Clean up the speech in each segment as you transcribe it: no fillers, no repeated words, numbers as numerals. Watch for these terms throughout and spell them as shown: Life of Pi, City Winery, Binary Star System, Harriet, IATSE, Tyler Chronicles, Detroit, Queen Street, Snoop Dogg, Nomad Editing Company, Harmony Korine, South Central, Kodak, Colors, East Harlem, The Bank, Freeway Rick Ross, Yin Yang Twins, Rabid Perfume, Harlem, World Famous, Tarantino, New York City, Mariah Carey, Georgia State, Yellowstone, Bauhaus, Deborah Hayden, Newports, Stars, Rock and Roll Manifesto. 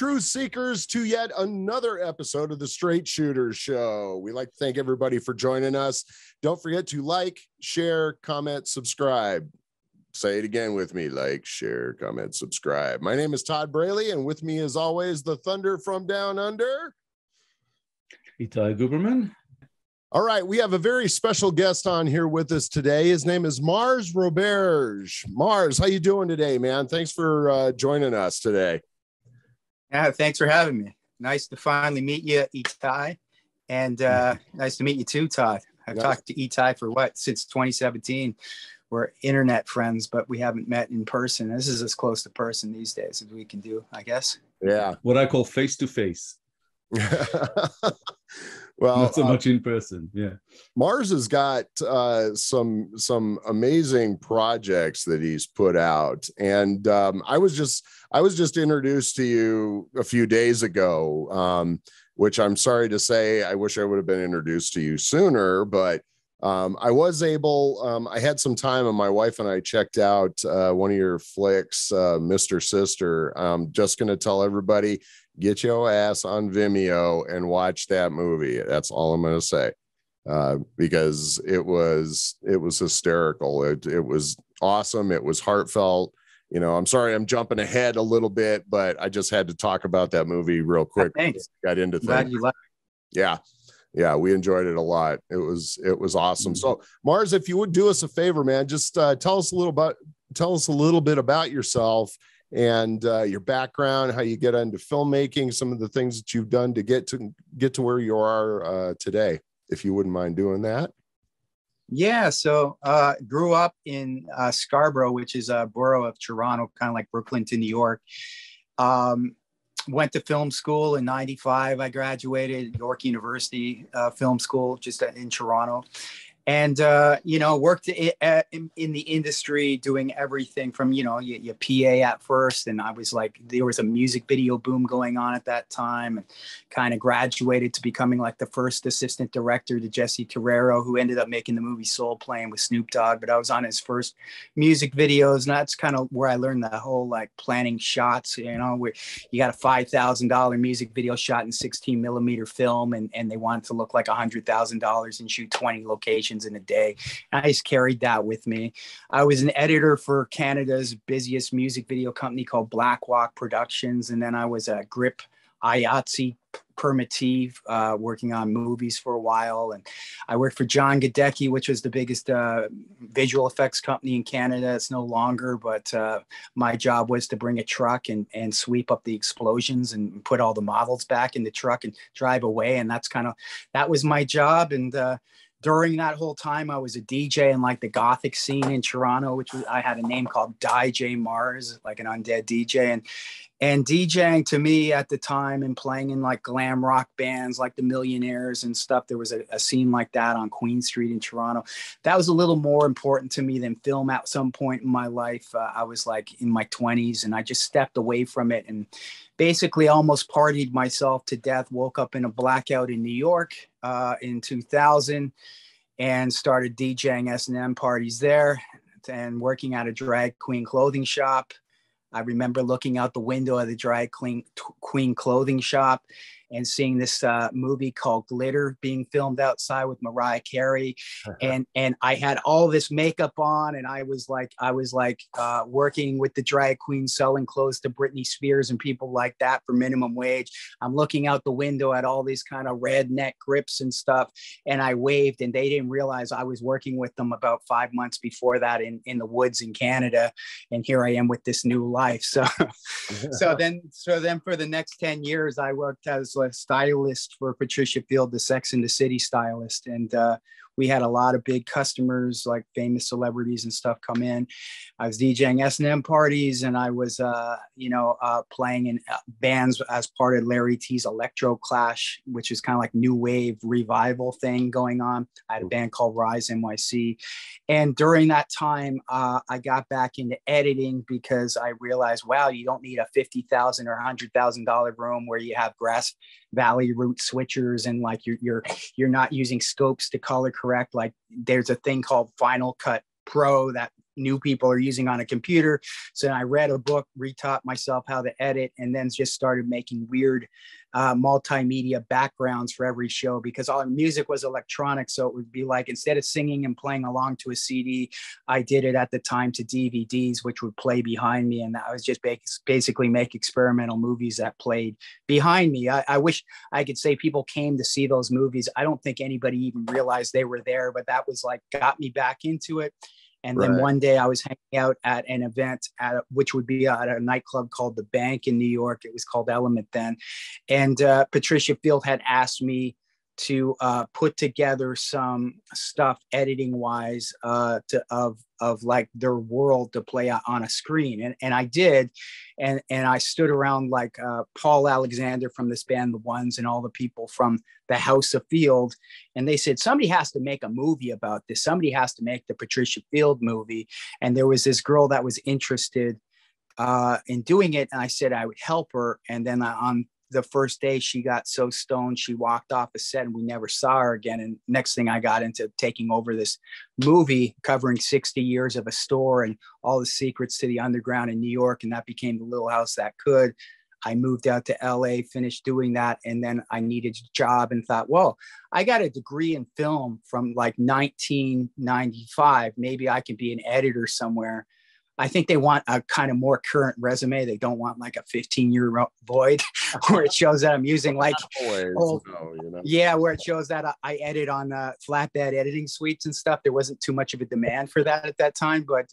truth seekers to yet another episode of the Straight Shooters Show. We like to thank everybody for joining us. Don't forget to like, share, comment, subscribe. Say it again with me. Like, share, comment, subscribe. My name is Todd Braley, and with me as always, the Thunder from Down Under, Itai Guberman. All right, we have a very special guest on here with us today. His name is Mars Roberge. Mars, how you doing today, man? Thanks for joining us today. Yeah, thanks for having me. Nice to finally meet you, Itai, and nice to meet you too, Todd. I've talked to Itai for what, since 2017. We're internet friends, but we haven't met in person. This is as close to person these days as we can do, I guess. Yeah, what I call face to face. Well, not so much in person. Yeah, Mars has got some amazing projects that he's put out, and I was just introduced to you a few days ago, which I'm sorry to say, I wish I would have been introduced to you sooner, but I was able. I had some time, and my wife and I checked out one of your flicks, Mr. Sister. I'm just going to tell everybody, get your ass on Vimeo and watch that movie. That's all I'm going to say, because it was hysterical. It was awesome. It was heartfelt. You know, I'm sorry I'm jumping ahead a little bit, but I just had to talk about that movie real quick. Thanks. Got into things. Glad you liked it. Yeah. Yeah, we enjoyed it a lot. It was awesome. So Mars, if you would do us a favor, man, just tell us a little bit about yourself and your background, how you get into filmmaking, some of the things that you've done to get to where you are today, if you wouldn't mind doing that. Yeah, so grew up in Scarborough, which is a borough of Toronto, kind of like Brooklyn to New York. Went to film school in 95. I graduated York University film school just in Toronto, and you know, worked in the industry doing everything from, you know, your PA at first, and I was like, there was a music video boom going on at that time, and kind of graduated to becoming like the first assistant director to Jesse Terrero, who ended up making the movie Soul Plane with Snoop Dogg, but I was on his first music videos, and that's kind of where I learned the whole like planning shots, you know, where you got a $5,000 music video shot in 16 millimeter film, and they wanted to look like $100,000 and shoot 20 locations in a day. I just carried that with me. I was an editor for Canada's busiest music video company called Black Walk Productions. And then I was a Grip IATSE permittee, working on movies for a while. And I worked for John Gadecki, which was the biggest visual effects company in Canada. It's no longer, but my job was to bring a truck and sweep up the explosions and put all the models back in the truck and drive away. And that was my job. And during that whole time, I was a DJ in like the gothic scene in Toronto, which was, I had a name called DJ Mars, like an undead DJ. And DJing to me at the time and playing in like glam rock bands like The Millionaires and stuff, there was a scene like that on Queen Street in Toronto. That was a little more important to me than film at some point in my life. I was like in my 20s, and I just stepped away from it and basically almost partied myself to death, woke up in a blackout in New York in 2000 and started DJing S&M parties there and working at a drag queen clothing shop. I remember looking out the window of the drag queen clothing shop and seeing this movie called Glitter being filmed outside with Mariah Carey. And I had all this makeup on, and I was like working with the drag queen, selling clothes to Britney Spears and people like that for minimum wage. I'm looking out the window at all these kind of redneck grips and stuff. And I waved, and they didn't realize I was working with them about 5 months before that in the woods in Canada. And here I am with this new life. So, so then for the next 10 years, I worked as a stylist for Patricia Field, the Sex and the City stylist, and we had a lot of big customers like famous celebrities and stuff come in. I was DJing S&M parties, and I was playing in bands as part of Larry T's Electro Clash, which is kind of like new wave revival thing going on. I had a band called Rise NYC, and during that time I got back into editing because I realized, wow, you don't need a $50,000 or $100,000 room where you have grass valley root switchers and like you're not using scopes to color correct. Like there's a thing called Final Cut Pro that new people are using on a computer. So I read a book, retaught myself how to edit, and then just started making weird multimedia backgrounds for every show, because all music was electronic. So it would be like, instead of singing and playing along to a CD, I did it at the time to DVDs, which would play behind me. And I was just basically make experimental movies that played behind me. I wish I could say people came to see those movies. I don't think anybody even realized they were there, but that was like, got me back into it. And right. Then one day I was hanging out at an event which would be at a nightclub called The Bank in New York. It was called Element then. And Patricia Field had asked me to put together some stuff editing wise of like their world to play out on a screen. And I did. And I stood around like Paul Alexander from this band, The Ones, and all the people from the House of Field. And they said, somebody has to make a movie about this. Somebody has to make the Patricia Field movie. And there was this girl that was interested in doing it. And I said, I would help her. And then on the first day, she got so stoned, she walked off the set and we never saw her again. And next thing I got into taking over this movie covering 60 years of a store and all the secrets to the underground in New York. And that became The Little House That Could. I moved out to LA, finished doing that. And then I needed a job and thought, well, I got a degree in film from like 1995. Maybe I can be an editor somewhere. I think they want a kind of more current resume. They don't want like a 15-year void where it shows that I'm using like, where it shows that I edit on flatbed editing suites and stuff. There wasn't too much of a demand for that at that time, but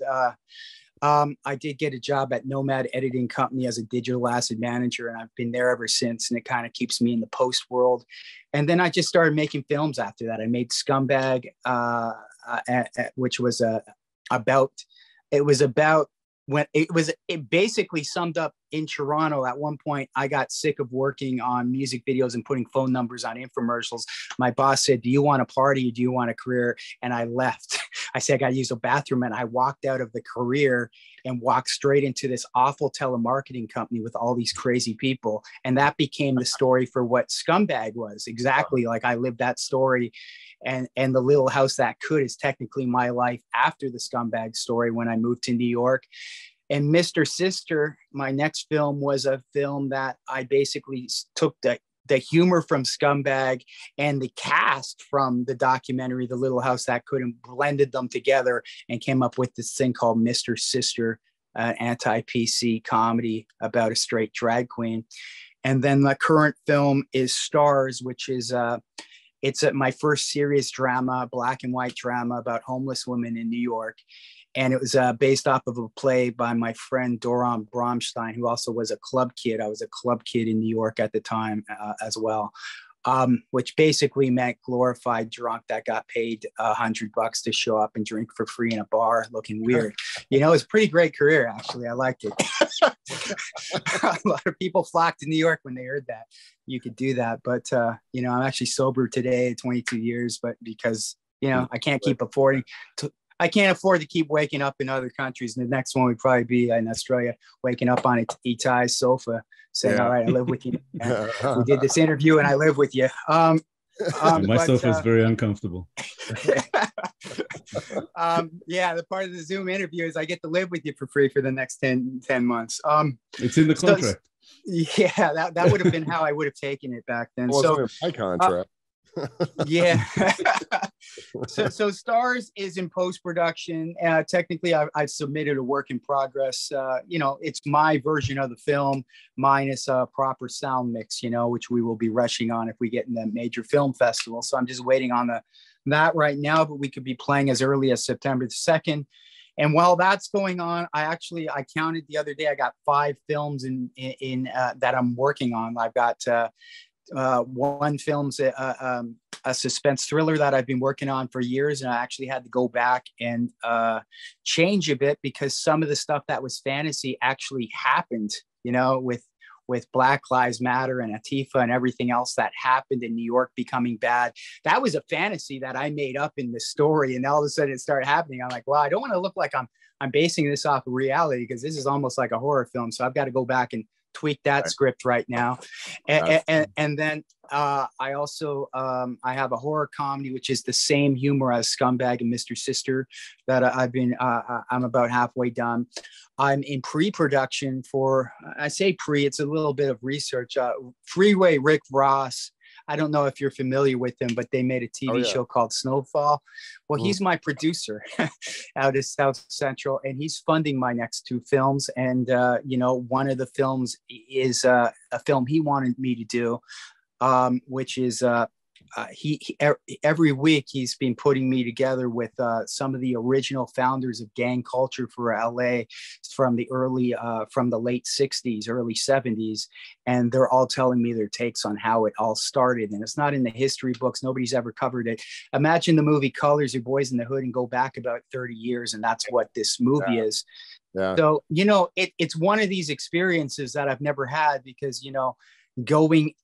I did get a job at Nomad Editing Company as a digital asset manager, and I've been there ever since, and it kind of keeps me in the post world. And then I just started making films after that. I made Scumbag, which was about... It was about when it basically summed up in Toronto. At one point, I got sick of working on music videos and putting phone numbers on infomercials. My boss said, do you want a party? Do you want a career? And I left. I said, I got to use a bathroom. And I walked out of the career and walked straight into this awful telemarketing company with all these crazy people. And that became the story for what Scumbag was. Exactly. Like I lived that story. And The Little House That Could is technically my life after the Scumbag story when I moved to New York. And Mr. Sister, my next film, was a film that I basically took the humor from Scumbag and the cast from the documentary, The Little House That Could, and blended them together and came up with this thing called Mr. Sister, an anti-PC comedy about a straight drag queen. And then the current film is Stars, which is... It's my first serious drama, black and white drama about homeless women in New York. And it was based off of a play by my friend Doron Bromstein, who also was a club kid. I was a club kid in New York at the time as well, which basically meant glorified drunk that got paid $100 to show up and drink for free in a bar looking weird. You know, it was a pretty great career, actually. I liked it. A lot of people flocked to New York when they heard that you could do that. But, you know, I'm actually sober today, 22 years, but because, you know, I can't keep affording to, I can't afford to keep waking up in other countries. And the next one would probably be in Australia, waking up on an Itai sofa saying, all right, I live with you. We did this interview and I live with you. My sofa is very uncomfortable. The part of the Zoom interview is I get to live with you for free for the next 10 months. It's in the contract. That would have been how I would have taken it back then. Well, so my contract. So Stars is in post-production. Technically, I've submitted a work in progress. You know, it's my version of the film minus a proper sound mix, you know, which we will be rushing on if we get in the major film festival. So I'm just waiting on that right now, but we could be playing as early as September the 2nd. And while that's going on, I counted the other day, I got 5 films in that I'm working on. I've got one film's a suspense thriller that I've been working on for years, and I actually had to go back and change a bit because some of the stuff that was fantasy actually happened, you know, with Black Lives Matter and Antifa and everything else that happened in New York becoming bad. That was a fantasy that I made up in the story, and all of a sudden it started happening. I'm like, well, I don't want to look like I'm basing this off of reality because this is almost like a horror film. So I've got to go back and tweak that script right now. And then I also, I have a horror comedy, which is the same humor as Scumbag and Mr. Sister that I've been, I'm about halfway done. I'm in pre-production for, I say pre, it's a little bit of research, Freeway Rick Ross. I don't know if you're familiar with them, but they made a TV show called Snowfall. Well, he's my producer out of South Central, and he's funding my next two films. And, you know, one of the films is a film he wanted me to do, which is every week he's been putting me together with some of the original founders of gang culture for LA from the early from the late 60s, early 70s. And they're all telling me their takes on how it all started. And it's not in the history books. Nobody's ever covered it. Imagine the movie Colors, Your Boys in the Hood, and go back about 30 years. And that's what this movie is. Yeah. So, you know, it's one of these experiences that I've never had because, you know,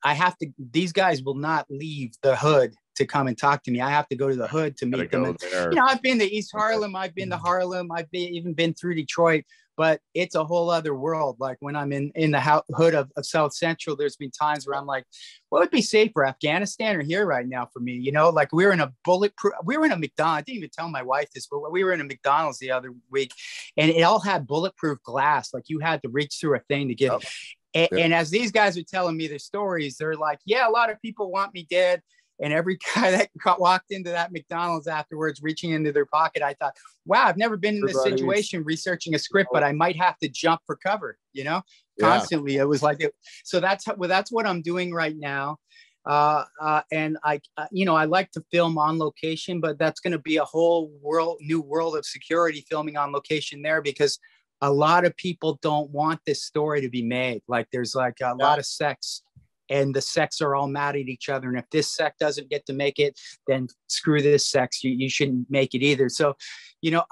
I have to, these guys will not leave the hood to come and talk to me. I have to go to the hood to meet them. And, you know, I've been to East Harlem. I've been to Harlem. I've even been through Detroit, but it's a whole other world. Like when I'm in the hood of South Central, there's been times where I'm like, what would be safer, Afghanistan or here right now for me? You know, like we were in a McDonald's. I didn't even tell my wife this, but we were in a McDonald's the other week and it all had bulletproof glass. Like you had to reach through a thing to get it. And as these guys are telling me their stories, they're like, yeah, a lot of people want me dead. And every guy that walked into that McDonald's afterwards, reaching into their pocket, I thought, wow, I've never been in this situation researching a script, but I might have to jump for cover, you know, constantly. It was like, so that's what I'm doing right now. And I, you know, I like to film on location, but that's going to be a whole new world of security filming on location there because a lot of people don't want this story to be made. Like there's like a lot of sects and the sects are all mad at each other. And if this sect doesn't get to make it, then screw this sect. You shouldn't make it either. So, you know,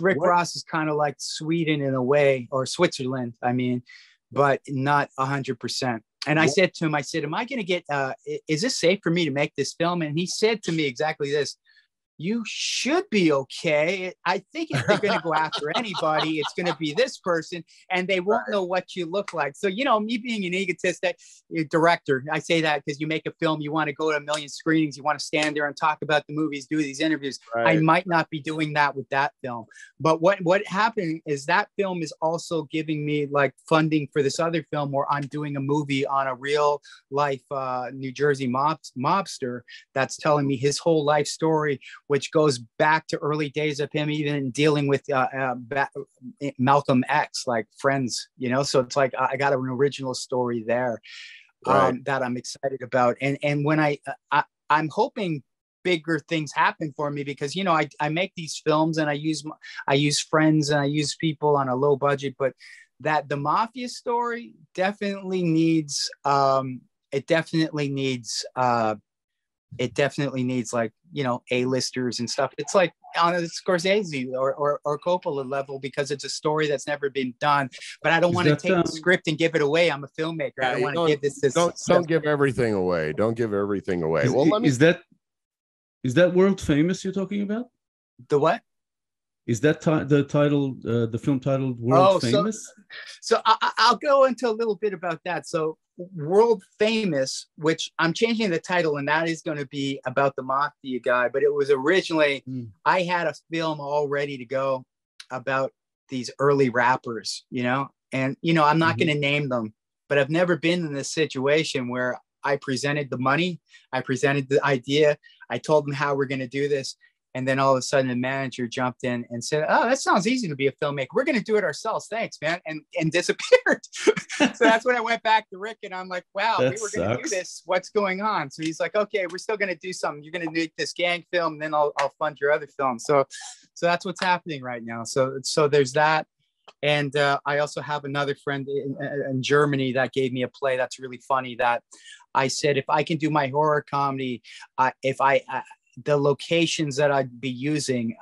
Rick Ross is kind of like Sweden in a way, or Switzerland, I mean, but not 100%. And I said to him, I said, am I going to get, is this safe for me to make this film? And he said to me exactly this: you should be okay. I think if they're going to go after anybody, it's going to be this person, and they won't know what you look like. So, you know, me being an egotistic director, I say that because you make a film, you want to go to a million screenings, you want to stand there and talk about the movies, do these interviews. I might not be doing that with that film. But what happened is that film is also giving me like funding for this other film where I'm doing a movie on a real life New Jersey mobster that's telling me his whole life story, which goes back to early days of him even dealing with Malcolm X, like Friends, you know? So it's like, I got an original story there that I'm excited about. And when I'm hoping bigger things happen for me because, you know, I make these films and I use friends and I use people on a low budget, but the mafia story definitely needs, it definitely needs like, you know, A-listers and stuff. It's like on a Scorsese or Coppola level because it's a story that's never been done. But I don't want to take the script and give it away. I'm a filmmaker. I don't want to give this. Don't give everything away. Don't give everything away. Is that World Famous you're talking about? The what? Is that the film titled World Famous? So I'll go into a little bit about that. So World Famous, which I'm changing the title, and that is going to be about the mafia guy, but it was originally, I had a film all ready to go about these early rappers, you know, and, you know, I'm not going to name them, but I've never been in this situation where I presented the money, I presented the idea, I told them how we're going to do this. And then all of a sudden the manager jumped in and said, oh, that sounds easy to be a filmmaker. We're going to do it ourselves. Thanks, man. And disappeared. So that's when I went back to Rick and I'm like, wow, we were going to do this. What's going on? So he's like, okay, we're still going to do something. You're going to make this gang film. And then I'll fund your other film. So that's what's happening right now. So there's that. And I also have another friend in Germany that gave me a play that's really funny that I said, if I can do my horror comedy, the locations that I'd be using,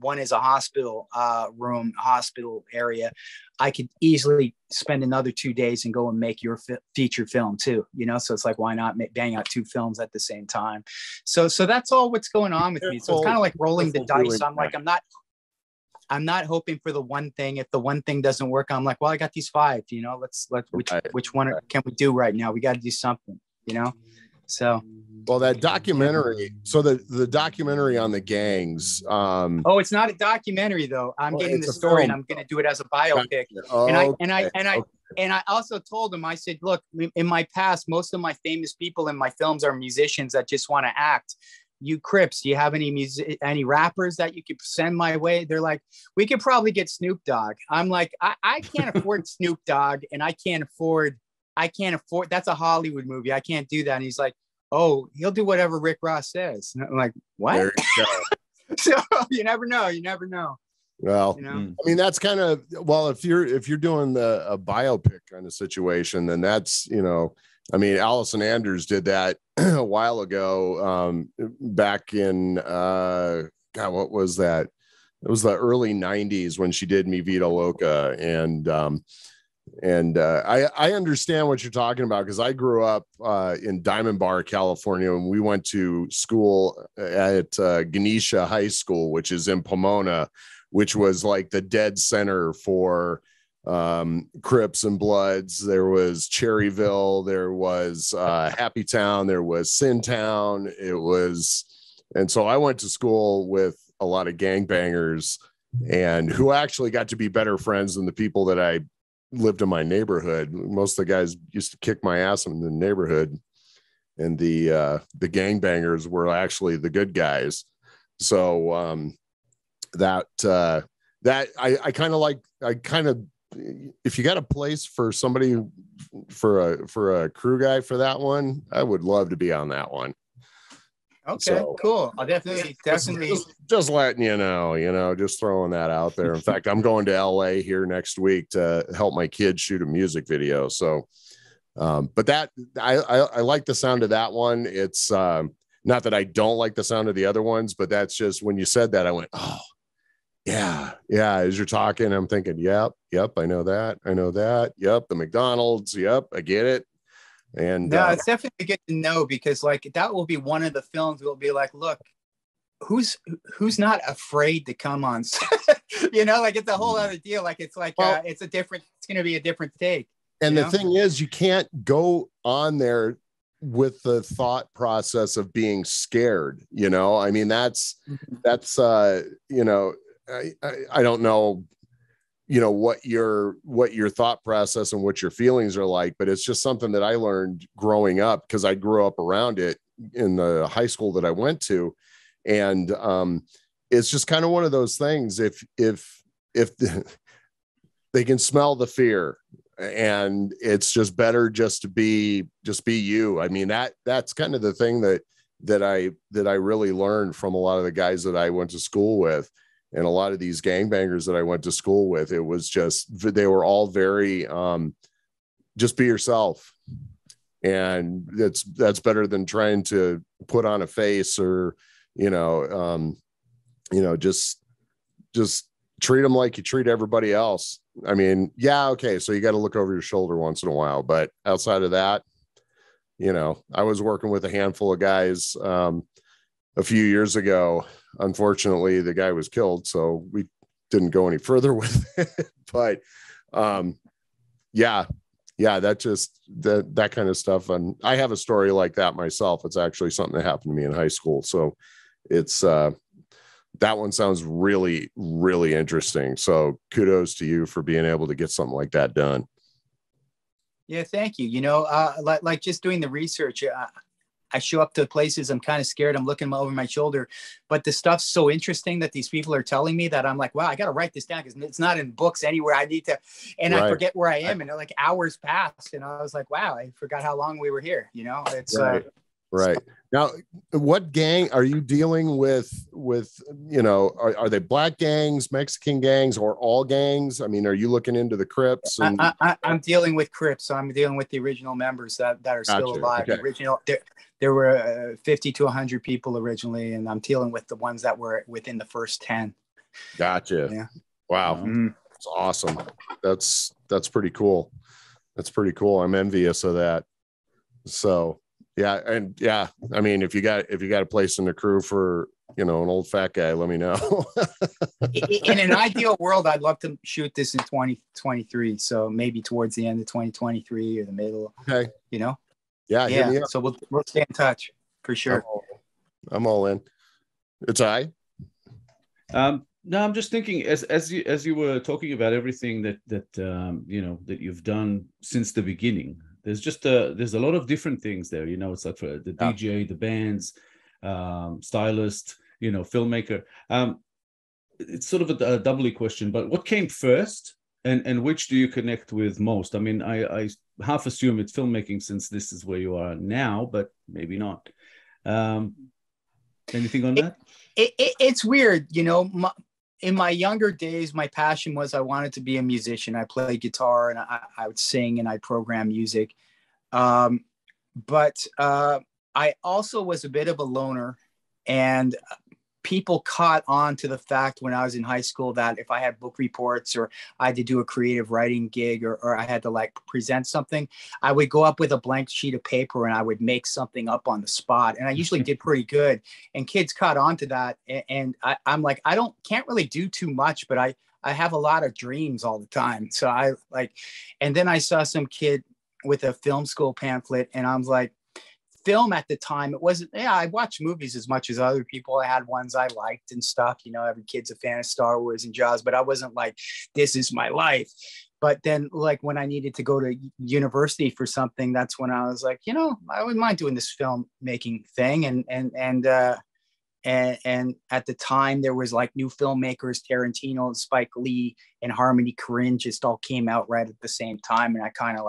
one is a hospital room, hospital area. I could easily spend another 2 days and go and make your feature film too, you know? So it's like, why not bang out two films at the same time? So that's all what's going on with me. So it's kind of like rolling the dice. I'm like, I'm not hoping for the one thing. If the one thing doesn't work, I'm like, well, I got these five, you know, which one can we do right now? We got to do something. you know? So, well, that documentary, so the documentary on the gangs, oh, it's not a documentary though. I'm getting the story and I'm going to do it as a biopic. Oh, and I also told him, I said, look, in my past, most of my famous people in my films are musicians that just want to act. You Crips, do you have any music, any rappers that you could send my way? They're like, we could probably get Snoop Dogg. I'm like, I can't afford Snoop Dogg, and I can't afford, that's a Hollywood movie. I can't do that. And he's like, oh, he'll do whatever Rick Ross says. And I'm like, what? So you never know. You never know. Well, you know? I mean, that's kind of, well, if you're doing a biopic kind of situation, then that's, you know, I mean, Allison Anders did that a while ago, back in, God, what was that? It was the early 90s when she did Mi Vida Loca. And I understand what you're talking about, because I grew up in Diamond Bar, California, and we went to school at Ganesha High School, which is in Pomona, which was like the dead center for Crips and Bloods. There was Cherryville, there was Happy Town, there was Sin Town. It was, and so I went to school with a lot of gangbangers, and who actually got to be better friends than the people that I lived in my neighborhood. Most of the guys used to kick my ass in the neighborhood, and the gangbangers were actually the good guys. So I kind of if you got a place for somebody, for a crew guy for that one, I would love to be on that one. Okay, so, cool. I'll definitely. Just letting you know, just throwing that out there. In fact, I'm going to LA here next week to help my kids shoot a music video. So, but that, I like the sound of that one. It's not that I don't like the sound of the other ones, but that's just, when you said that, I went, oh, yeah, yeah. As you're talking, I'm thinking, yep, I know that. I know that. Yep. The McDonald's. Yep. I get it. And no, it's definitely good to know, because like that will be one of the films will be like, look, who's not afraid to come on, you know, like it's a whole other deal. Like it's like, well, it's going to be a different take. And the thing is, you can't go on there with the thought process of being scared, you know? I mean, that's, you know, I don't know, you know, what your thought process and what your feelings are like, but it's just something that I learned growing up, because I grew up around it in the high school that I went to. And it's just kind of one of those things. If they can smell the fear, and it's just better just to be you. I mean, that's kind of the thing that I really learned from a lot of the guys that I went to school with. And a lot of these gangbangers that I went to school with, it was just, they were all very, just be yourself. And that's better than trying to put on a face, or, you know, just treat them like you treat everybody else. I mean, yeah. Okay. So you got to look over your shoulder once in a while, but outside of that, you know, I was working with a handful of guys, a few years ago. Unfortunately, the guy was killed, so we didn't go any further with it. But yeah, that kind of stuff. And I have a story like that myself. It's actually something that happened to me in high school. So it's that one sounds really, really interesting. So kudos to you for being able to get something like that done. Yeah, thank you. You know, like just doing the research. I show up to places, I'm kind of scared, I'm looking over my shoulder, but the stuff's so interesting that these people are telling me that I'm like, wow, I got to write this down, because it's not in books anywhere. I need to, and right. I forget where I am, and like hours passed, and I was like, wow, I forgot how long we were here. You know, it's right. Right. Now, what gang are you dealing with, you know, are they black gangs, Mexican gangs, or all gangs? I mean, are you looking into the Crips? And... I'm dealing with Crips. So I'm dealing with the original members that are still alive. Okay. Original, there were 50 to 100 people originally, and I'm dealing with the ones that were within the first 10. Gotcha. Yeah. Wow. Mm-hmm. That's awesome. That's pretty cool. That's pretty cool. I'm envious of that. So... yeah. And yeah, I mean, if you got a place in the crew for, you know, an old fat guy, let me know. In an ideal world, I'd love to shoot this in 2023. So maybe towards the end of 2023 or the middle, okay. You know? Yeah. Hit me up. So we'll stay in touch for sure. I'm all in. It's I. No, I'm just thinking as you were talking about everything that you've done since the beginning. There's just there's a lot of different things there. You know, it's like for the DJ, the bands, stylist, you know, filmmaker. It's sort of a doubly question, but what came first, and which do you connect with most? I mean, I half assume it's filmmaking since this is where you are now, but maybe not. Anything on that? It's weird, you know. In my younger days, my passion was I wanted to be a musician. I played guitar and I would sing and I program music. But I also was a bit of a loner, and people caught on to the fact when I was in high school that if I had book reports or I had to do a creative writing gig or I had to like present something, I would go up with a blank sheet of paper and I would make something up on the spot. And I usually did pretty good, and kids caught on to that. And I'm like, I can't really do too much, but I have a lot of dreams all the time. So and then I saw some kid with a film school pamphlet, and I was like, film at the time, it wasn't, I watched movies as much as other people. I had ones I liked and stuff, you know, every kid's a fan of Star Wars and Jaws, but I wasn't like, this is my life. But then like when I needed to go to university for something, that's when I was like, you know, I wouldn't mind doing this filmmaking thing. And at the time there was like new filmmakers, Tarantino and Spike Lee and Harmony Korine just all came out right at the same time. And I kind of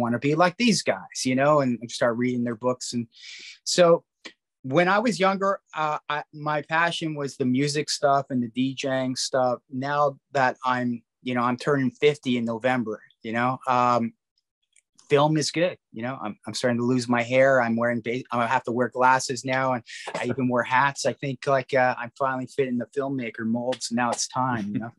want to be like these guys, you know, and start reading their books. And so when I was younger, my passion was the music stuff and the DJing stuff. Now that I'm turning 50 in November, you know, film is good. You know, I'm starting to lose my hair. I have to wear glasses now. And I even wear hats. I think I'm finally fitting the filmmaker mold. So now it's time, you know,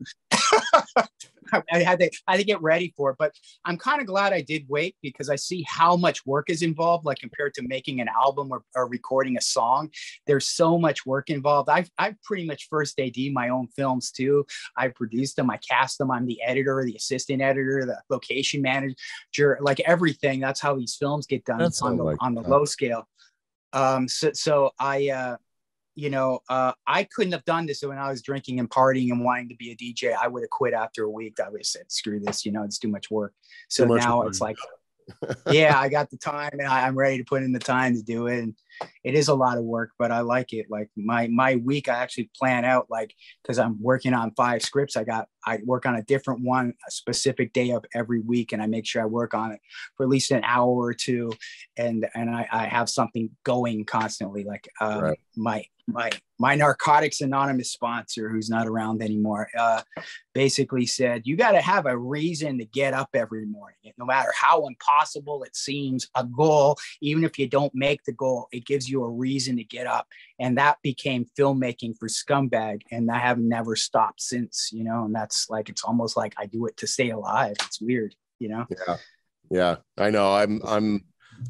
I had to get ready for it, but I'm kind of glad I did wait, because I see how much work is involved, like compared to making an album or recording a song. There's so much work involved. I've pretty much first AD my own films too. I produced them. I cast them. I'm the editor, the assistant editor, the location manager, like everything. That's how these films get done on the low scale. I couldn't have done this when I was drinking and partying and wanting to be a DJ. I would have quit after a week. I would have said, screw this, you know, it's too much work. So now it's like, yeah, I got the time and I'm ready to put in the time to do it. And it is a lot of work, but I like it. Like my week, I actually plan out, like, cause I'm working on 5 scripts. I work on a different one, a specific day of every week. And I make sure I work on it for at least an hour or two. And I have something going constantly. Like right. my Narcotics Anonymous sponsor, who's not around anymore, basically said, you got to have a reason to get up every morning. No matter how impossible it seems, a goal, even if you don't make the goal, it gives you a reason to get up. And that became filmmaking for Scumbag. And I have never stopped since, you know, and that's like, it's almost like I do it to stay alive. It's weird, you know? Yeah. I know.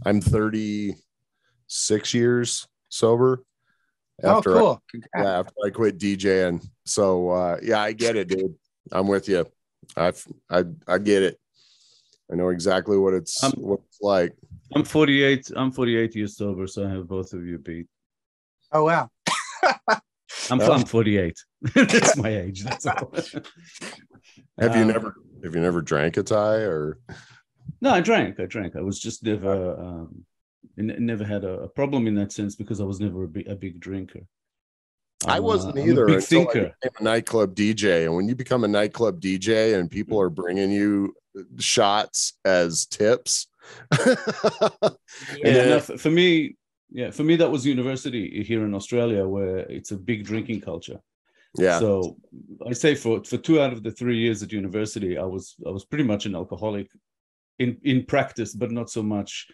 I'm 36 years sober. After cool. After I quit DJing. So I get it, dude. I'm with you. I get it. I know exactly what it's like. I'm 48 years sober, so I have both of you beat. Oh wow. I'm 48. That's my age. That's all. Have you never drank a Thai or? No, I drank. I was just never never had a problem in that sense, because I was never a big drinker. I wasn't either until I became a nightclub DJ. And when you become a nightclub DJ and people are bringing you shots as tips. For me, that was university here in Australia, where it's a big drinking culture. Yeah. So I say for 2 out of the 3 years at university, I was pretty much an alcoholic in practice, but not so much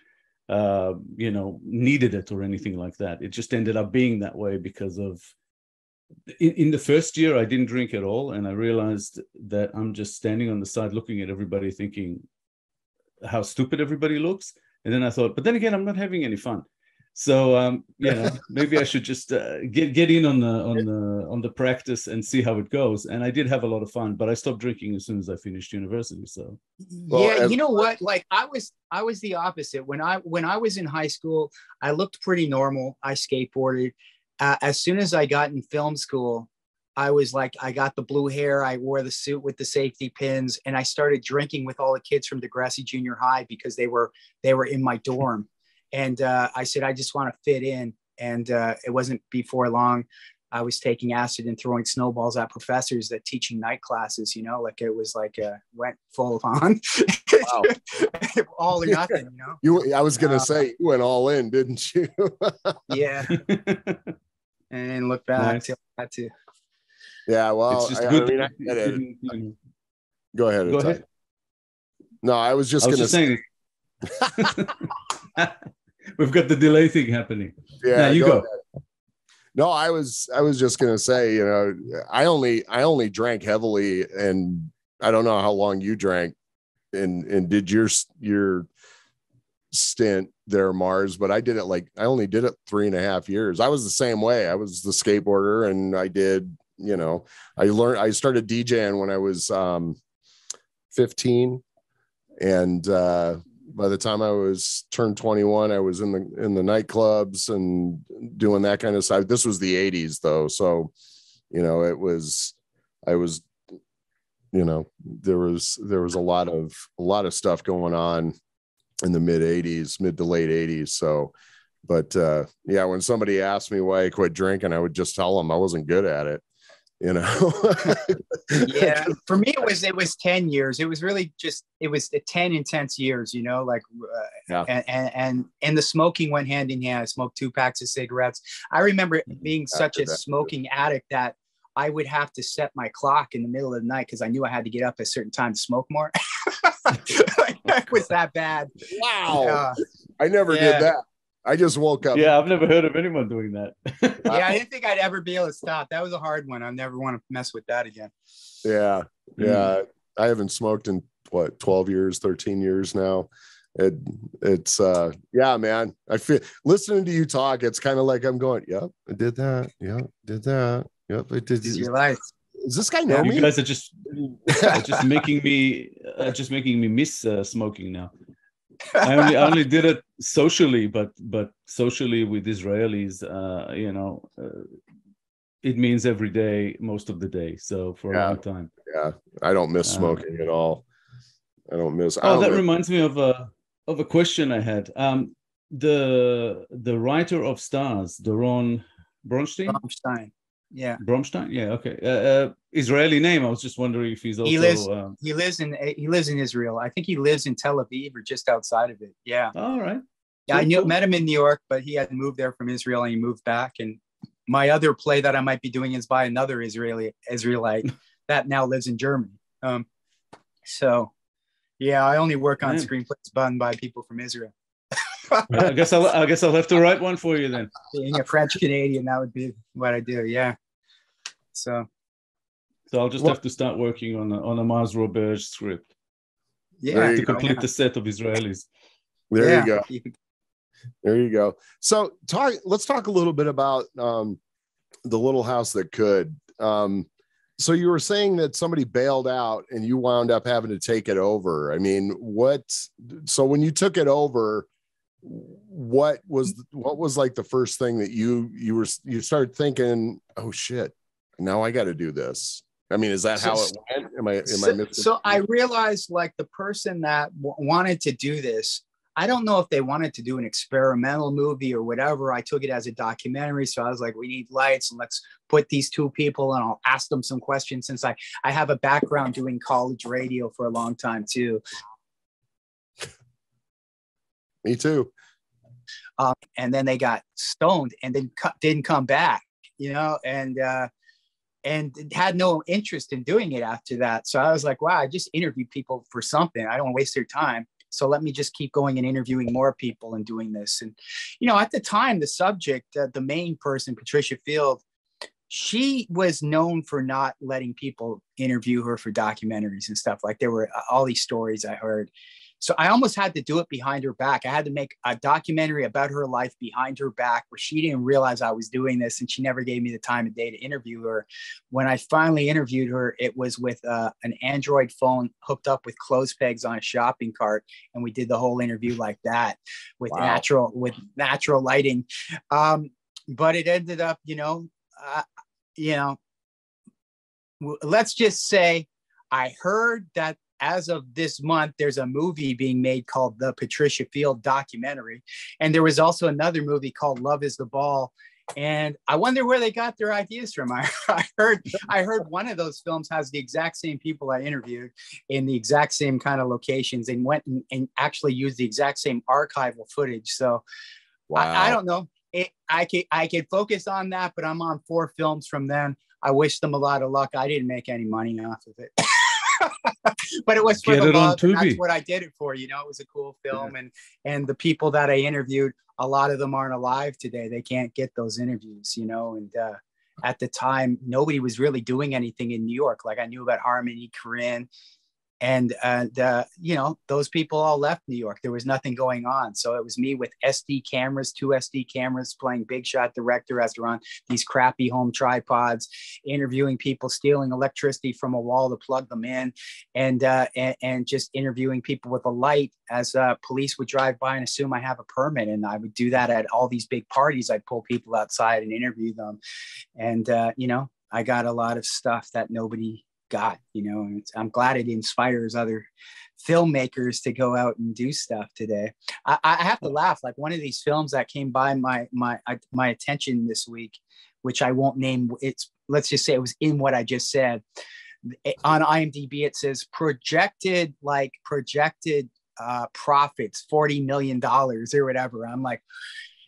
needed it or anything like that. It just ended up being that way because of in the first year I didn't drink at all, and I realized that I'm just standing on the side looking at everybody thinking how stupid everybody looks. And then I thought, but then again, I'm not having any fun. So you know, maybe I should just get in on the practice and see how it goes. And I did have a lot of fun, but I stopped drinking as soon as I finished university. So yeah, you know what? Like I was the opposite. When I was in high school, I looked pretty normal. I skateboarded. As soon as I got in film school, I was like, I got the blue hair, I wore the suit with the safety pins, and I started drinking with all the kids from Degrassi Junior High because they were in my dorm. And I said, I just want to fit in. And it wasn't before long, I was taking acid and throwing snowballs at professors that teaching night classes, you know, like it was like went full on. Wow. All or nothing, you know. I was going to say, you went all in, didn't you? Yeah. And look back. Nice. I had to. Yeah, well, it's just good. I mean, I Go ahead. No, I was just going to say. We've got the delay thing happening. Yeah, now you go. No, I was just going to say, you know, I only drank heavily, and I don't know how long you drank and did your stint there, Mars, but I did it like, I only did it 3.5 years. I was the same way. I was the skateboarder, and I did. You know, I started DJing when I was 15, and by the time I was turned 21, I was in the nightclubs and doing that kind of stuff. This was the 80s though, so you know, I was, you know, there was a lot of stuff going on in the mid to late 80s. So but yeah, when somebody asked me why I quit drinking, I would just tell them I wasn't good at it. You know. Yeah, for me it was 10 years. It was really just, it was the 10 intense years, you know, like yeah. And the smoking went hand in hand. I smoked 2 packs of cigarettes. I remember being such a smoking addict that I would have to set my clock in the middle of the night because I knew I had to get up at a certain time to smoke more. Like, it was that bad. Wow. I never did that. I just woke up. Yeah, I've never heard of anyone doing that. Yeah, I didn't think I'd ever be able to stop. That was a hard one. I never want to mess with that again. Yeah, yeah. I haven't smoked in, what, 12 years, 13 years now. It's yeah, man. I feel, listening to you talk, it's kind of like I'm going, yep, I did that. Yep, did that. Yep, I did. This is your life. Does this guy know me? You guys are just making me miss smoking now. I only did it socially, but socially with Israelis, you know, it means every day, most of the day. So for a long time. Yeah, I don't miss smoking at all. I don't miss. Reminds me of a question I had. The writer of Stars, Doron Bromstein. Yeah. Bromstein. Yeah. Okay. Israeli name. I was just wondering if he's also. He lives in Israel. I think he lives in Tel Aviv or just outside of it. Yeah. All right. Yeah, met him in New York, but he had moved there from Israel and he moved back. And my other play that I might be doing is by another Israelite that now lives in Germany. So, yeah, I only work on screenplays done by people from Israel. I guess I'll have to write one for you then. Being a French Canadian, that would be what I do. Yeah. So I'll just have to start working on a Mars Roberge script. Yeah. To complete the set of Israelis. There you go. So let's talk a little bit about The Little House That Could. So you were saying that somebody bailed out and you wound up having to take it over. I mean, so when you took it over, what was like the first thing that you started thinking, oh shit, now I got to do this? I mean, is that how it went? Am I missing? So I realized, like, the person that wanted to do this, I don't know if they wanted to do an experimental movie or whatever. I took it as a documentary. So I was like, we need lights and let's put these two people and I'll ask them some questions, since I have a background doing college radio for a long time too. Me too. And then they got stoned and then didn't come back, you know, and had no interest in doing it after that. So I was like, wow, I just interviewed people for something. I don't want to waste their time. So let me just keep going and interviewing more people and doing this. And, you know, at the time, the subject, the main person, Patricia Field, she was known for not letting people interview her for documentaries and stuff. Like, there were all these stories I heard. So I almost had to do it behind her back. I had to make a documentary about her life behind her back, where she didn't realize I was doing this, and she never gave me the time of day to interview her. When I finally interviewed her, it was with an Android phone hooked up with clothes pegs on a shopping cart. And we did the whole interview like that with natural lighting. But it ended up, let's just say I heard that as of this month, there's a movie being made called The Patricia Field Documentary. And there was also another movie called Love is the Ball. And I wonder where they got their ideas from. I heard one of those films has the exact same people I interviewed in the exact same kind of locations, and went and actually used the exact same archival footage. So I don't know. I could focus on that, but I'm on 4 films from them. I wish them a lot of luck. I didn't make any money off of it. But it was for the love. That's what I did it for. It was a cool film, and the people that I interviewed, a lot of them aren't alive today. They can't get those interviews, And at the time, nobody was really doing anything in New York. Like, I knew about Harmony, Corinne, and those people all left New York. There was nothing going on. So it was me with SD cameras, 2 SD cameras, playing Big Shot Director as they're on these crappy home tripods, interviewing people, stealing electricity from a wall to plug them in, and just interviewing people with a light as police would drive by and assume I have a permit. And I would do that at all these big parties. I'd pull people outside and interview them. And, I got a lot of stuff that nobody got, and I'm glad it inspires other filmmakers to go out and do stuff today. I have to laugh. Like, one of these films that came by my attention this week, which I won't name, let's just say it was in what I just said. On IMDb, it says projected profits, $40 million or whatever. I'm like,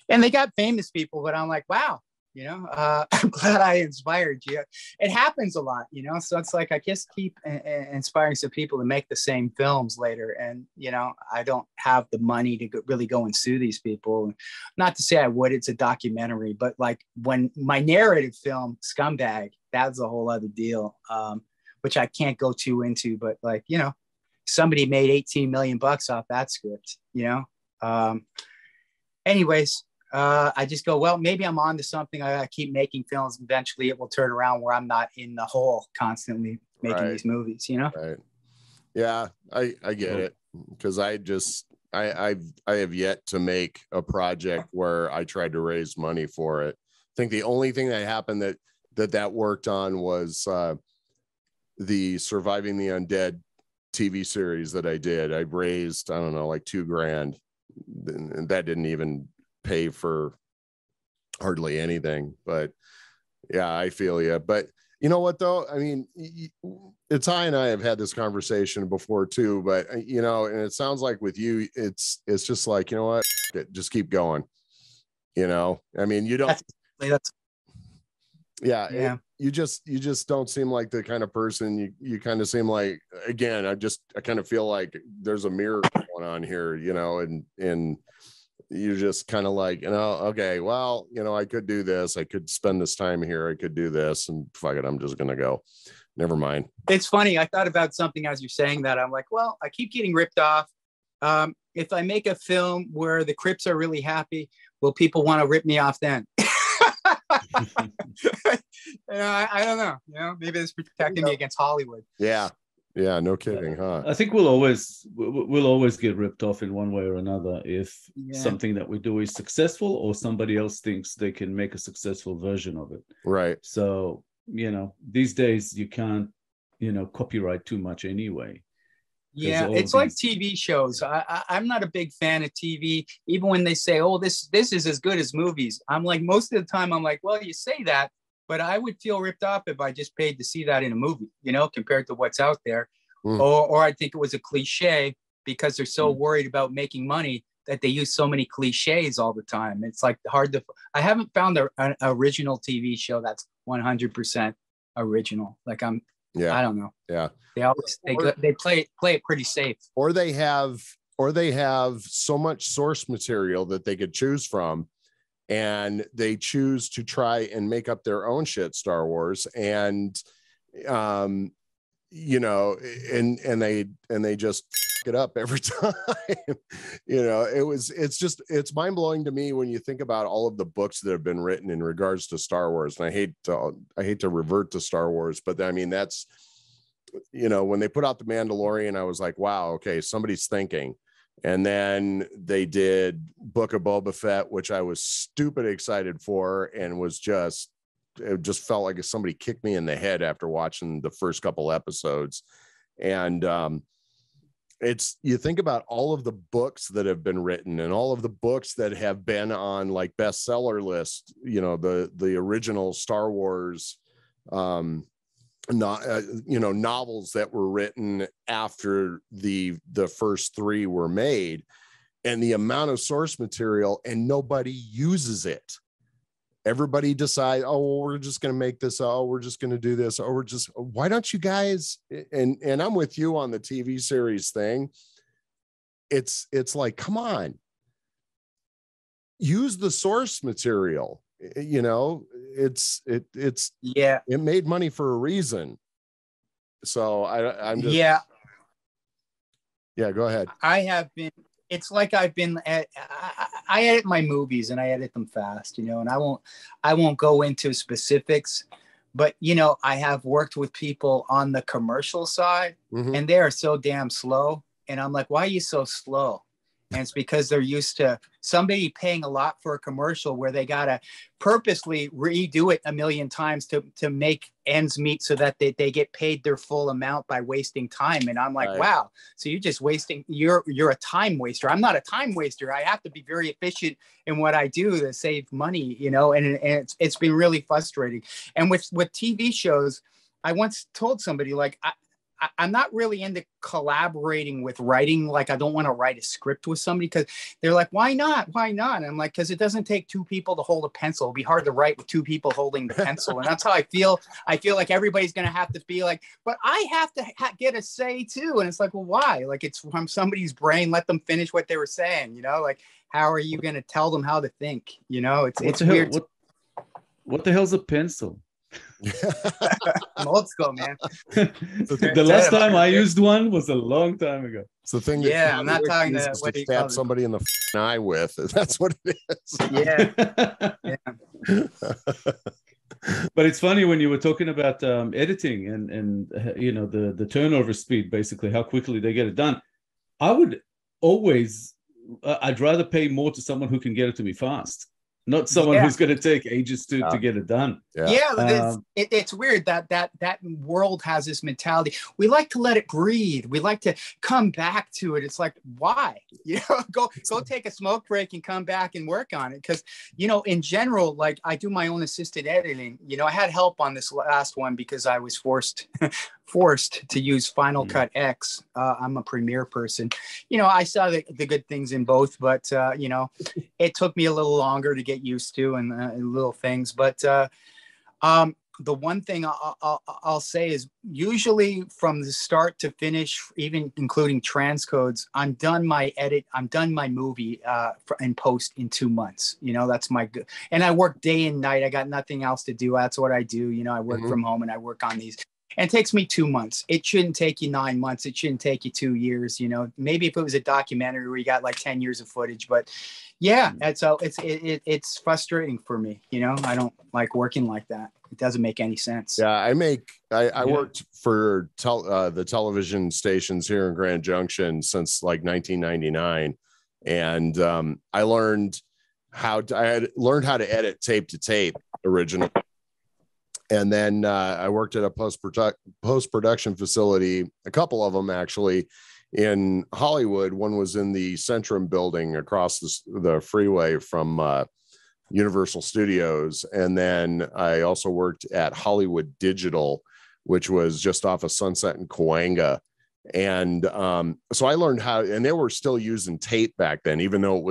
and they got famous people, but I'm like, wow. I'm glad I inspired you. It happens a lot, so it's like, I just keep inspiring some people to make the same films later. And, I don't have the money to really go and sue these people. Not to say I would, it's a documentary, but like when my narrative film, Scumbag, that's a whole other deal, which I can't go too into, but like, somebody made 18 million bucks off that script, anyways. I just go, well, maybe I'm on to something. I keep making films. Eventually it will turn around where I'm not in the hole constantly making these movies, Right. Yeah, I get it. Because I have yet to make a project where I tried to raise money for it. I think the only thing that happened that worked on was the Surviving the Undead TV series that I did. I raised, I don't know, like $2,000. And that didn't even pay for hardly anything. But yeah, I feel you. But you know what though, I mean, Itai and I have had this conversation before too, but and it sounds like with you, it's just like, you know what, just keep going, I mean, you don't you just don't seem like the kind of person. You kind of seem like, again, I kind of feel like there's a miracle going on here, and you're just kind of like, okay, well, I could do this. I could spend this time here. I could do this, and fuck it, I'm just going to go. Never mind. It's funny. I thought about something as you're saying that. I'm like, well, I keep getting ripped off. If I make a film where the Crips are really happy, will people want to rip me off then? I don't know. Maybe it's protecting me against Hollywood. Yeah. Yeah, no kidding, huh? I think we'll always get ripped off in one way or another if something that we do is successful, or somebody else thinks they can make a successful version of it. Right. So, these days you can't, copyright too much anyway. Yeah, it's like TV shows. I'm not a big fan of TV, even when they say, oh, this is as good as movies. I'm like, most of the time I'm like, well, you say that, but I would feel ripped off if I just paid to see that in a movie, compared to what's out there. Or I think it was a cliche because they're so worried about making money that they use so many cliches all the time. It's like I haven't found an original TV show that's 100% original. Like I don't know. Yeah. They always, they play it pretty safe. Or they have so much source material that they could choose from, and they choose to try and make up their own shit, Star Wars, and and they just fucked it up every time. You know, it's mind blowing to me when you think about all of the books that have been written in regards to Star Wars. And I hate to revert to Star Wars, but I mean, that's, you know, when they put out The Mandalorian, I was like, wow, okay, somebody's thinking. And then they did Book of Boba Fett, which I was stupid excited for, and was just, it just felt like somebody kicked me in the head after watching the first couple episodes. And it's, you think about all of the books that have been written and all of the books that have been on like bestseller lists, you know, the original Star Wars, novels that were written after the first three were made, and the amount of source material, and nobody uses it. Everybody decides, oh, well, we're just going to make this. Oh, we're just going to do this. Oh, we're just, why don't you guys? And I'm with you on the TV series thing. It's like, come on, use the source material. You know, it's yeah, it made money for a reason. So I'm just, yeah, go ahead. I have been. It's like I edit my movies, and I edit them fast, you know, and I won't go into specifics, but, you know, I have worked with people on the commercial side, mm-hmm. and they are so damn slow. And I'm like, why are you so slow? And it's because they're used to somebody paying a lot for a commercial where they got to purposely redo it a million times to make ends meet so that they get paid their full amount by wasting time. And I'm like, right. Wow. So you're just wasting, you're a time waster. I'm not a time waster. I have to be very efficient in what I do to save money, you know, and it's been really frustrating. And with TV shows, I once told somebody, like, I'm not really into collaborating with writing. Like, I don't want to write a script with somebody, because they're like, why not? Why not? And I'm like, because it doesn't take two people to hold a pencil. It'd be hard to write with two people holding the pencil. And that's how I feel. I feel like everybody's going to have to be like, but I have to get a say too. And it's like, well, why? Like, it's from somebody's brain. Let them finish what they were saying, you know, like, how are you going to tell them how to think? You know, it's weird. What the hell's a pencil? I'm old school, man. The last time I used one was a long time ago. It's the thing that I'm not talking to stab somebody in the eye with. That's what it is. But it's funny when you were talking about editing and you know the turnover speed, basically how quickly they get it done. I would always I'd rather pay more to someone who can get it to me fast. Not someone who's going to take ages to get it done. It's weird that world has this mentality. We like to let it breathe. We like to come back to it. It's like, why? You know, go take a smoke break and come back and work on it. Because, you know, in general, like, I do my own assisted editing. You know, I had help on this last one because I was forced to use Final Cut X. I'm a Premiere person. You know, I saw the good things in both, but, you know, it took me a little longer to get used to and little things. But the one thing I'll say is usually from the start to finish, even including transcodes, I'm done my movie in post in 2 months. You know, that's my good. And I work day and night. I got nothing else to do. That's what I do. You know, I work from home and I work on these. And it takes me 2 months. It shouldn't take you 9 months. It shouldn't take you 2 years. You know, maybe if it was a documentary where you got like 10 years of footage, but yeah, it's frustrating for me. You know, I don't like working like that. It doesn't make any sense. Yeah. I worked for the television stations here in Grand Junction since like 1999. And I had learned how to edit tape to tape originally. And then I worked at a post-production facility, a couple of them actually, in Hollywood. One was in the Centrum building across the freeway from Universal Studios. And then I also worked at Hollywood Digital, which was just off of Sunset and Cahuenga. And so I learned how, and they were still using tape back then, even though it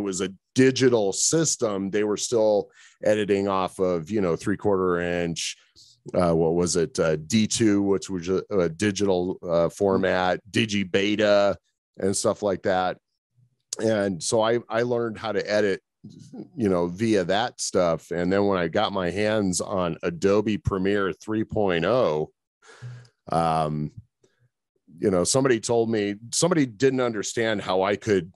was a digital system. They were still editing off of, you know, 3/4 inch, D2, which was a digital format, digibeta and stuff like that. And so I learned how to edit, you know, via that stuff. And then when I got my hands on Adobe Premiere 3.0, you know, somebody told me, somebody didn't understand how I could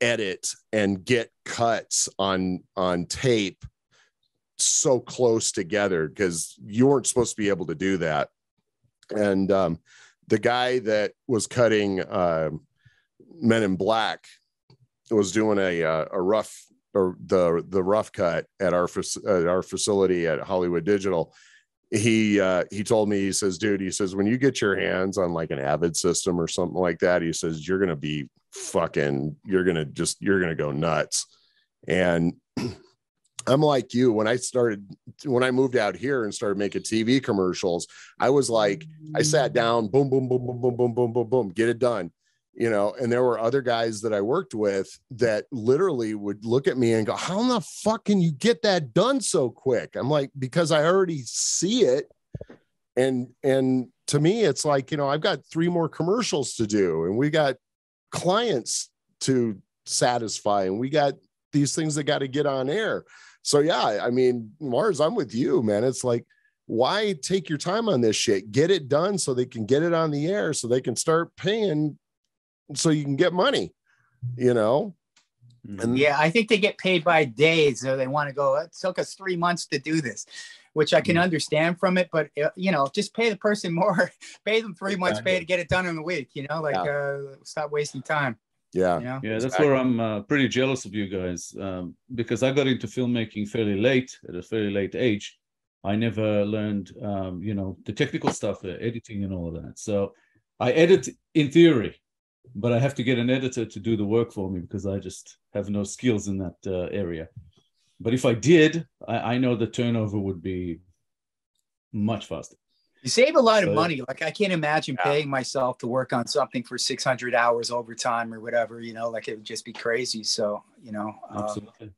edit and get cuts on tape so close together, because you weren't supposed to be able to do that. And the guy that was cutting Men in Black was doing a rough, or the rough cut at our facility at Hollywood Digital. He told me, he says, dude, he says, when you get your hands on like an Avid system or something like that, he says, you're going to be fucking, you're going to go nuts. And I'm like you, when I moved out here and started making TV commercials, I was like, I sat down, boom, boom, boom, boom, boom, boom, boom, boom, boom, get it done. You know, and there were other guys that I worked with that literally would look at me and go, how in the fuck can you get that done so quick? I'm like, because I already see it. And to me, it's like, you know, I've got 3 more commercials to do, and we got clients to satisfy, and we got these things that got to get on air. So, yeah, I mean, Mars, I'm with you, man. It's like, why take your time on this shit? Get it done so they can get it on the air, so they can start paying, so you can get money, you know? And yeah, I think they get paid by days. So they want to go, it took us 3 months to do this, which I can understand from it, but you know, just pay the person more, pay them 3 months pay to get it done in a week, you know, like stop wasting time. Yeah. You know? Yeah. That's where I'm pretty jealous of you guys, because I got into filmmaking fairly late, at a fairly late age. I never learned, you know, the technical stuff, editing and all of that. So I edit in theory, but I have to get an editor to do the work for me, because I just have no skills in that area. But if I did, I know the turnover would be much faster. You save a lot of money. Like, I can't imagine paying myself to work on something for 600 hours overtime or whatever, you know, like it would just be crazy. So, you know, absolutely.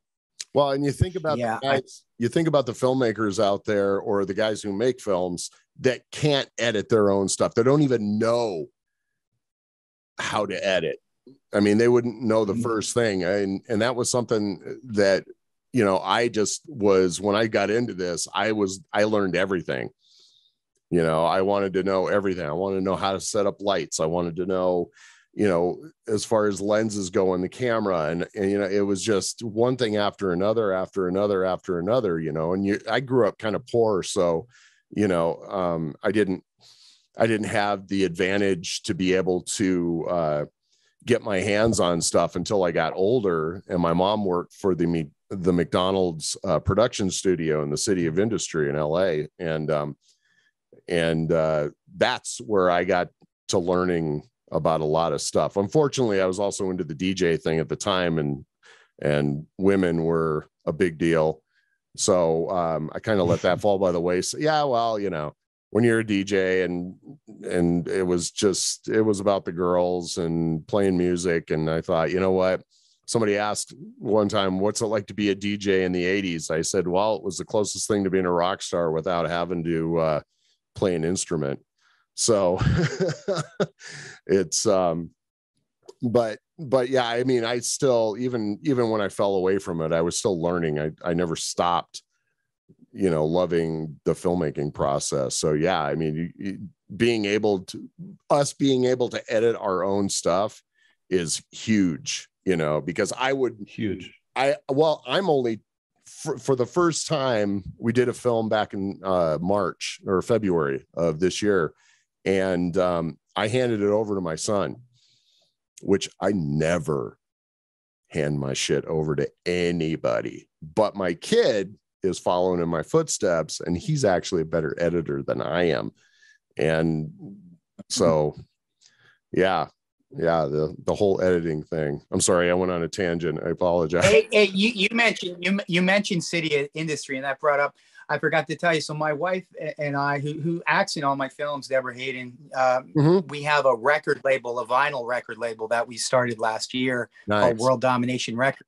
Well, and you think about the guys, you think about the filmmakers out there, or the guys who make films that can't edit their own stuff. They don't even know how to edit. I mean, they wouldn't know the first thing. And that was something that, you know, I just was, when I got into this, I learned everything. You know, I wanted to know everything. I wanted to know how to set up lights. I wanted to know, you know, as far as lenses go on the camera. And, you know, it was just one thing after another, after another, after another, you know. And I grew up kind of poor. So, you know, I didn't have the advantage to be able to get my hands on stuff until I got older. And my mom worked for the McDonald's production studio in the City of Industry in LA. And that's where I got to learning about a lot of stuff. Unfortunately, I was also into the DJ thing at the time, and women were a big deal. So I kind of let that fall by the wayside. So, yeah, well, you know, when you're a DJ and it was about the girls and playing music. And I thought, you know what, somebody asked one time, what's it like to be a DJ in the 80s? I said, well, it was the closest thing to being a rock star without having to play an instrument. So it's, but yeah, I mean, I still, even when I fell away from it, I was still learning. I never stopped, you know, loving the filmmaking process. So yeah, I mean, being able to edit our own stuff is huge, you know, because I'm only for the first time, we did a film back in March or February of this year. And I handed it over to my son, which I never hand my shit over to anybody, but my kid is following in my footsteps, and he's actually a better editor than I am. And so, yeah, the whole editing thing. I'm sorry, I went on a tangent. I apologize. Hey, you mentioned City Industry, and that brought up, I forgot to tell you. So my wife and I, who acts in all my films, Deborah Hayden, we have a record label, a vinyl record label that we started last year called World Domination Record.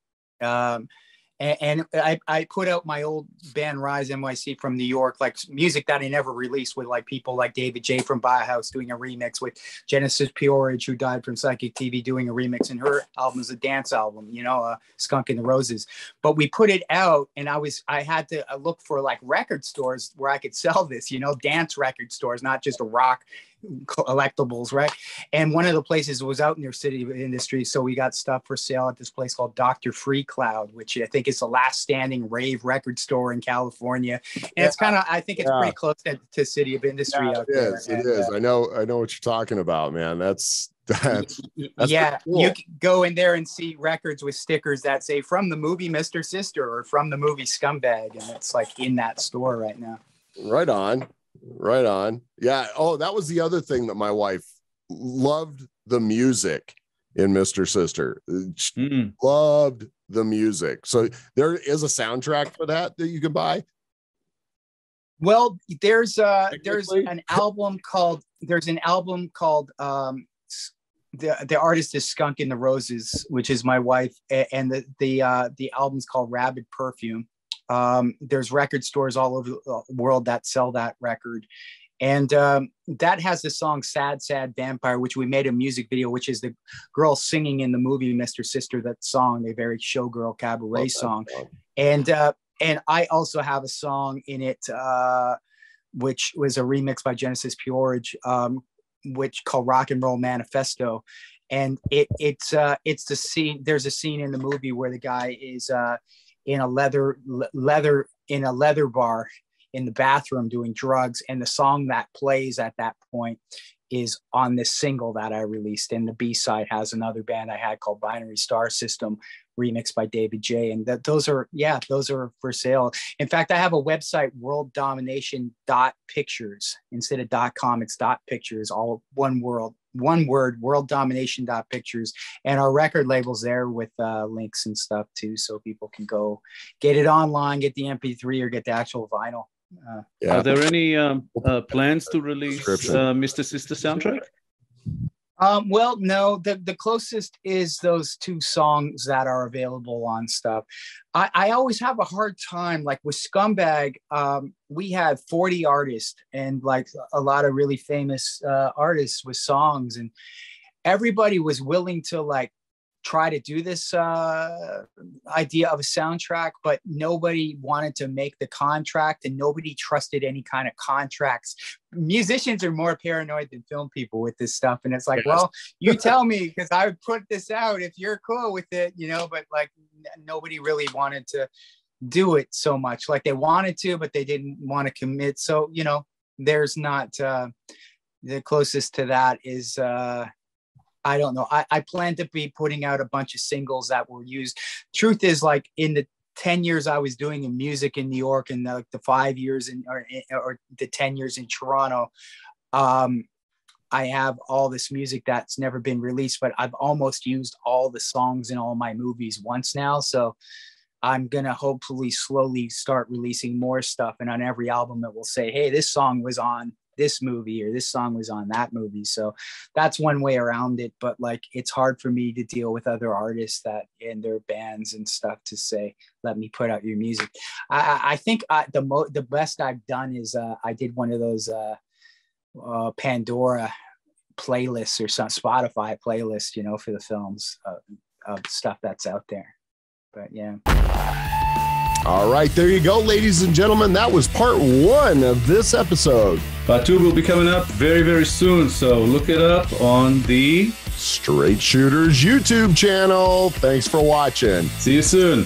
And I put out my old band Rise NYC from New York, like music that I never released, with like people like David J from Bauhaus doing a remix, with Genesis P-Orridge, who died from psychic TV, doing a remix, and her album is a dance album, you know, Skunk in the Roses. But we put it out, and I had to look for like record stores where I could sell this, you know, dance record stores, not just a rock collectibles, right? And one of the places was out near City of Industry, so we got stuff for sale at this place called Dr. Free Cloud, which I think is the last standing rave record store in California. And it's kind of, I think it's pretty close to City of Industry. Yeah, it is. I know what you're talking about, man. That's yeah, cool. You can go in there and see records with stickers that say from the movie Mr. Sister or from the movie Scumbag, and it's like in that store right now. Right on. Yeah. Oh, that was the other thing that my wife loved, the music in Mr. Sister. Loved the music. So there is a soundtrack for that you can buy. Well, there's an album called the artist is Skunk in the Roses, which is my wife, and the album's called Rabid Perfume. There's record stores all over the world that sell that record. And that has the song Sad, Sad Vampire, which we made a music video, which is the girl singing in the movie Mr. Sister, that song, a very showgirl cabaret song. And I also have a song in it, which was a remix by Genesis P-Orridge, which called Rock and Roll Manifesto. And it's the scene, there's a scene in the movie where the guy is in a leather bar in the bathroom doing drugs, and the song that plays at that point is on this single that I released, and the B-side has another band I had called Binary Star System, remixed by David J, and those are for sale. In fact, I have a website, worlddomination.pictures, instead of .com, it's .pictures, all one word, worlddomination.pictures, and our record label's there with links and stuff too, so people can go get it online, get the MP3 or get the actual vinyl. Are there any plans to release Mr. Sister soundtrack? Well, no, the closest is those two songs that are available on stuff. I always have a hard time, like with Scumbag, we had 40 artists and like a lot of really famous artists with songs, and everybody was willing to like try to do this idea of a soundtrack, but nobody wanted to make the contract and nobody trusted any kind of contracts. Musicians are more paranoid than film people with this stuff. And it's like, well, you tell me, because I would put this out if you're cool with it, you know, but like nobody really wanted to do it so much. Like they wanted to, but they didn't want to commit. So, you know, there's not the closest to that is, I don't know. I plan to be putting out a bunch of singles that were used. Truth is, like in the 10 years I was doing in music in New York, and the 5 years or the 10 years in Toronto, I have all this music that's never been released, but I've almost used all the songs in all my movies once now. So I'm going to hopefully slowly start releasing more stuff. And on every album it will say, hey, this song was on this movie, or this song was on that movie. So that's one way around it, but like it's hard for me to deal with other artists that and their bands and stuff to say, let me put out your music. I think the best I've done is I did one of those Pandora playlists or some Spotify playlist, you know, for the films of stuff that's out there. But yeah. All right, there you go, ladies and gentlemen. That was part one of this episode. Part two will be coming up very, very soon. So look it up on the Straight Shooters YouTube channel. Thanks for watching. See you soon.